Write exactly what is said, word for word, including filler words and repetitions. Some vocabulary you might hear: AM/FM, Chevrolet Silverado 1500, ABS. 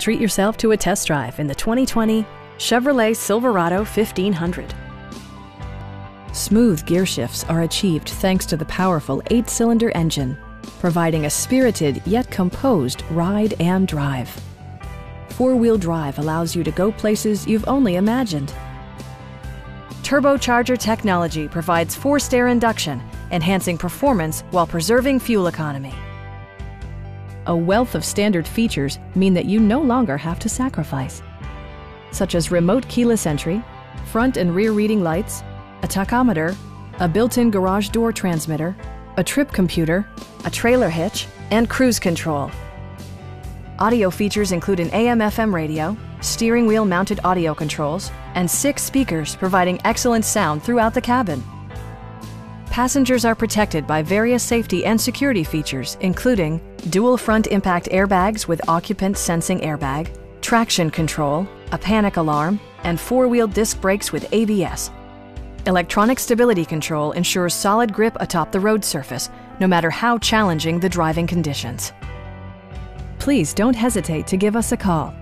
Treat yourself to a test drive in the twenty twenty Chevrolet Silverado fifteen hundred. Smooth gear shifts are achieved thanks to the powerful eight-cylinder engine, providing a spirited yet composed ride and drive. Four-wheel drive allows you to go places you've only imagined. Turbocharger technology provides forced air induction, enhancing performance while preserving fuel economy. A wealth of standard features mean that you no longer have to sacrifice, such as remote keyless entry, front and rear reading lights, a tachometer, a built-in garage door transmitter, a trip computer, a trailer hitch, and cruise control. Audio features include an A M F M radio, steering wheel mounted audio controls, and six speakers providing excellent sound throughout the cabin. Passengers are protected by various safety and security features, including dual front impact airbags with occupant sensing airbag, traction control, a panic alarm, and four-wheel disc brakes with A B S. Electronic stability control ensures solid grip atop the road surface, no matter how challenging the driving conditions. Please don't hesitate to give us a call.